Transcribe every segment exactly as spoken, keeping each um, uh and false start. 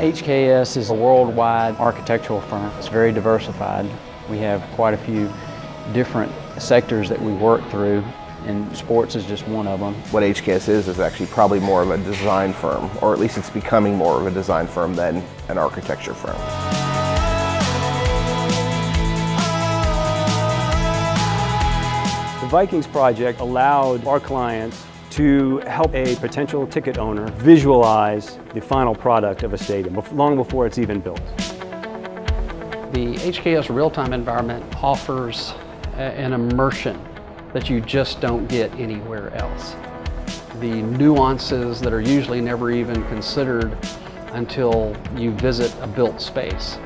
H K S is a worldwide architectural firm. It's very diversified. We have quite a few different sectors that we work through, and sports is just one of them. What H K S is is actually probably more of a design firm, or at least it's becoming more of a design firm than an architecture firm. The Vikings project allowed our clients to help a potential ticket owner visualize the final product of a stadium long before it's even built. The H K S real-time environment offers an immersion that you just don't get anywhere else. The nuances that are usually never even considered until you visit a built space.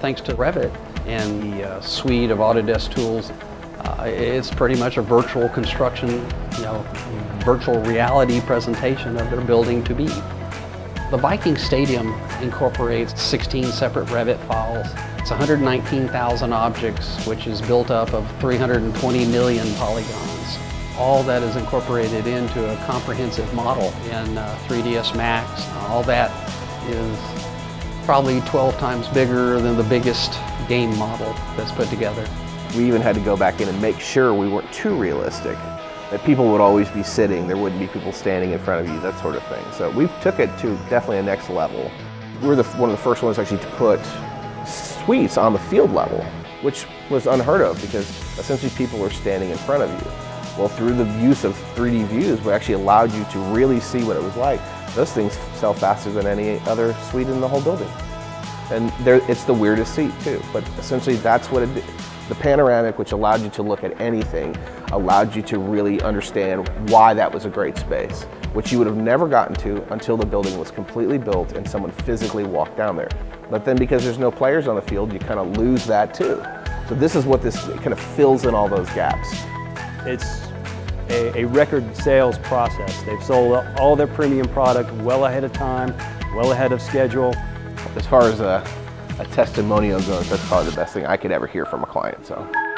Thanks to Revit and the uh, suite of Autodesk tools, uh, it's pretty much a virtual construction, you know, virtual reality presentation of their building to be. The Viking Stadium incorporates sixteen separate Revit files. It's one hundred nineteen thousand objects, which is built up of three hundred twenty million polygons. All that is incorporated into a comprehensive model in uh, three D S Max. All that is probably twelve times bigger than the biggest game model that's put together. We even had to go back in and make sure we weren't too realistic, that people would always be sitting, there wouldn't be people standing in front of you, that sort of thing. So we took it to definitely a next level. We were the, one of the first ones actually to put suites on the field level, which was unheard of because essentially people are standing in front of you. Well, through the use of three D views, we actually allowed you to really see what it was like. Those things sell faster than any other suite in the whole building. And it's the weirdest seat too, but essentially that's what it did. The panoramic, which allowed you to look at anything, allowed you to really understand why that was a great space, which you would have never gotten to until the building was completely built and someone physically walked down there. But then because there's no players on the field, you kind of lose that too. So this is what this kind of fills in all those gaps. It's a, a record sales process. They've sold all their premium product well ahead of time, well ahead of schedule. As far as a A testimonial goes, that's probably the best thing I could ever hear from a client, so.